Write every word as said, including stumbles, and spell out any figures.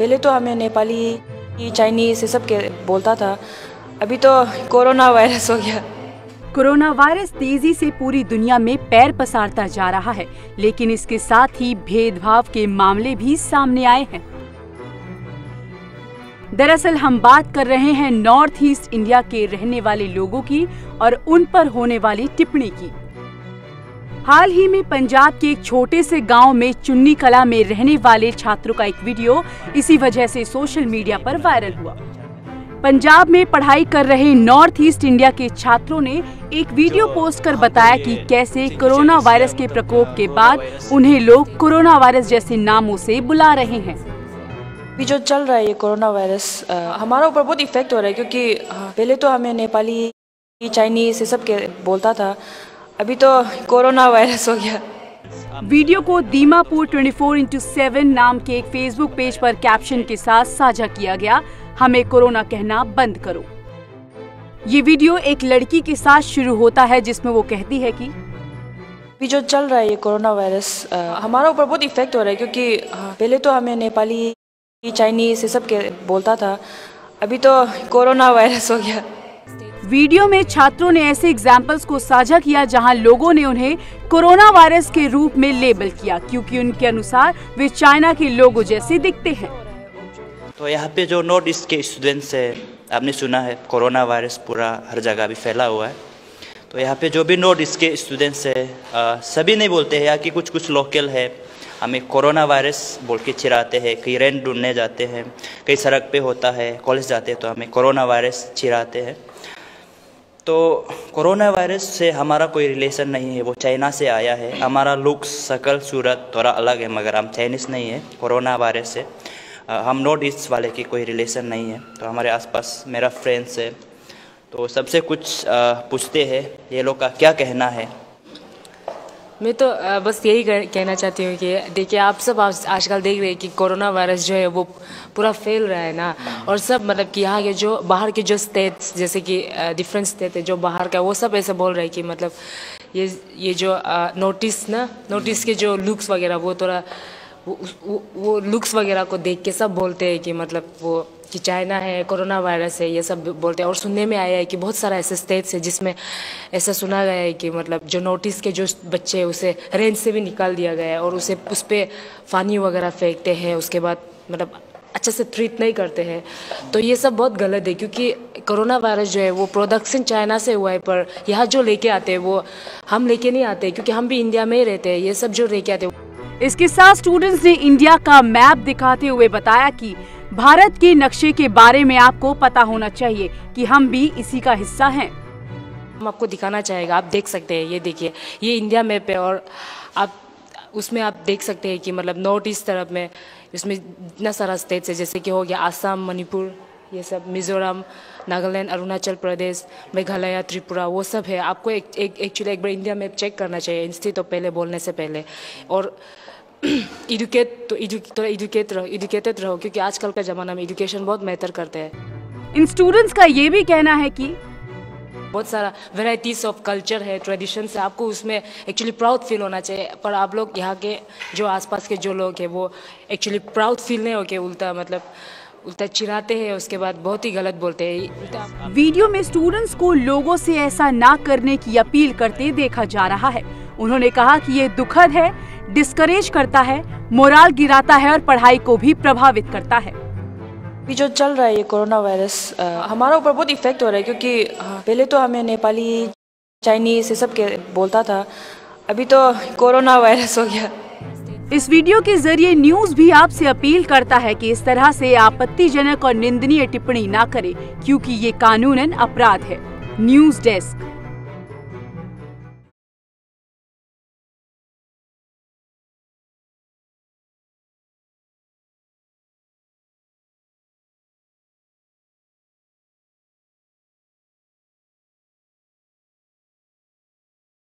पहले तो हमें नेपाली, चाइनीज़, ये सब के बोलता था, अभी तो कोरोना वायरस हो गया। कोरोना वायरस तेजी से पूरी दुनिया में पैर पसारता जा रहा है, लेकिन इसके साथ ही भेदभाव के मामले भी सामने आए हैं। दरअसल हम बात कर रहे हैं नॉर्थ ईस्ट इंडिया के रहने वाले लोगों की और उन पर होने वाली टिप्पणी की। हाल ही में पंजाब के एक छोटे से गांव में चुन्नी कला में रहने वाले छात्रों का एक वीडियो इसी वजह से सोशल मीडिया पर वायरल हुआ। पंजाब में पढ़ाई कर रहे नॉर्थ ईस्ट इंडिया के छात्रों ने एक वीडियो पोस्ट कर बताया कि कैसे कोरोना वायरस के प्रकोप के बाद उन्हें लोग कोरोना वायरस जैसे नामों से बुला रहे हैं। अभी जो चल रहा है ये कोरोना वायरस हमारा ऊपर बहुत इफेक्ट हो रहा है, क्योंकि पहले तो हमें नेपाली, चाइनीज़, ये सब के बोलता था, अभी तो कोरोना वायरस हो गया। वीडियो को दीमापुर चौबीस बाय सात नाम के एक फेसबुक पेज पर कैप्शन के साथ साझा किया गया, हमें कोरोना कहना बंद करो। ये वीडियो एक लड़की के साथ शुरू होता है जिसमें वो कहती है कि अभी जो चल रहा है ये कोरोना वायरस हमारा ऊपर बहुत इफेक्ट हो रहा है, क्योंकि पहले तो हमें नेपाली, चाइनीज़, ये सब के बोलता था, अभी तो कोरोना वायरस हो गया। वीडियो में छात्रों ने ऐसे एग्जाम्पल्स को साझा किया जहां लोगों ने उन्हें कोरोना वायरस के रूप में लेबल किया, क्योंकि उनके अनुसार वे चाइना के लोगों जैसे दिखते हैं। तो यहाँ पे जो नॉर्थ ईस्ट के स्टूडेंट्स है, आपने सुना है कोरोना वायरस पूरा हर जगह भी फैला हुआ है, तो यहाँ पे जो भी नॉर्थ ईस्ट के स्टूडेंट्स है आ, सभी नहीं बोलते हैं, यहाँ के कुछ कुछ लोकल है हमें कोरोना वायरस बोल के चिराते हैं। कहीं रेंट ढूंढने जाते हैं, कहीं सड़क पे होता है, कॉलेज जाते हैं तो हमें कोरोना वायरस चिराते हैं। तो कोरोना वायरस से हमारा कोई रिलेशन नहीं है, वो चाइना से आया है। हमारा लुक्स, शकल, सूरत थोड़ा अलग है, मगर हम चाइनीज़ नहीं है। कोरोना वायरस से हम नॉर्थ ईस्ट वाले की कोई रिलेशन नहीं है। तो हमारे आसपास मेरा फ्रेंड्स है, तो सबसे कुछ पूछते हैं ये लोग का क्या कहना है। मैं तो बस यही कहना चाहती हूँ कि देखिए, आप सब आजकल देख रहे हैं कि कोरोना वायरस जो है वो पूरा फैल रहा है ना, और सब मतलब कि यहाँ के जो बाहर के जो स्टेट्स, जैसे कि डिफरेंट स्टेट है जो बाहर का, वो सब ऐसे बोल रहे हैं कि मतलब ये ये जो नॉर्थ ईस्ट ना नॉर्थ ईस्ट के जो लुक्स वगैरह, वो थोड़ा वो, वो, वो लुक्स वगैरह को देख के सब बोलते हैं कि मतलब वो कि चाइना है, कोरोना वायरस है, ये सब बोलते हैं। और सुनने में आया है कि बहुत सारा ऐसे स्टेट्स है जिसमें ऐसा सुना गया है कि मतलब जो नॉर्थ ईस्ट के जो बच्चे हैं उसे रेंज से भी निकाल दिया गया है, और उसे उस पर फानी वगैरह फेंकते हैं, उसके बाद मतलब अच्छे से ट्रीट नहीं करते हैं। तो ये सब बहुत गलत है, क्योंकि कोरोना वायरस जो है वो प्रोडक्शन चाइना से हुआ है, पर यहाँ जो लेके आते हैं वो हम लेके नहीं आते, क्योंकि हम भी इंडिया में ही रहते हैं। ये सब जो लेके आते हैं, इसके साथ स्टूडेंट्स ने इंडिया का मैप दिखाते हुए बताया कि भारत के नक्शे के बारे में आपको पता होना चाहिए कि हम भी इसी का हिस्सा हैं। हम आपको दिखाना चाहेगा, आप देख सकते हैं, ये देखिए, ये इंडिया मैप है, और आप उसमें आप देख सकते हैं कि मतलब नॉर्थ ईस्ट तरफ में इसमें इतना सारा स्टेट्स है, जैसे कि हो गया आसाम, मणिपुर, ये सब, मिजोरम, नागालैंड, अरुणाचल प्रदेश, मेघालय, त्रिपुरा, वो सब है। आपको एक एक्चुअली एक बार इंडिया मैप चेक करना चाहिए इंस्टीट्यूट तो पहले बोलने से पहले, और एजुकेट तो थोड़ा एजुकेट रहो एजुकेटेड रहो क्योंकि आजकल का ज़माना में एजुकेशन बहुत मैटर करते हैं। इन स्टूडेंट्स का ये भी कहना है कि बहुत सारा वेराइटीज़ ऑफ कल्चर है, ट्रेडिशंस है, आपको उसमें एक्चुअली प्राउड फील होना चाहिए, पर आप लोग यहाँ के जो आसपास के जो लोग हैं वो एक्चुअली प्राउड फील नहीं होके उल्टा मतलब उल्टा चिराते हैं, उसके बाद बहुत ही गलत बोलते हैं। वीडियो में स्टूडेंट्स को लोगों से ऐसा ना करने की अपील करते देखा जा रहा है। उन्होंने कहा कि ये दुखद है, डिस्करेज करता है, मोराल गिराता है और पढ़ाई को भी प्रभावित करता है। अभी जो चल रहा है ये कोरोना वायरस हमारा ऊपर बहुत इफेक्ट हो रहा है, क्योंकि पहले तो हमें नेपाली, चाइनीज़, ये सब के बोलता था, अभी तो कोरोना वायरस हो गया। इस वीडियो के जरिए न्यूज़ भी आपसे अपील करता है कि इस तरह से आपत्तिजनक और निंदनीय टिप्पणी ना करें, क्योंकि ये कानूनन अपराध है। News desk.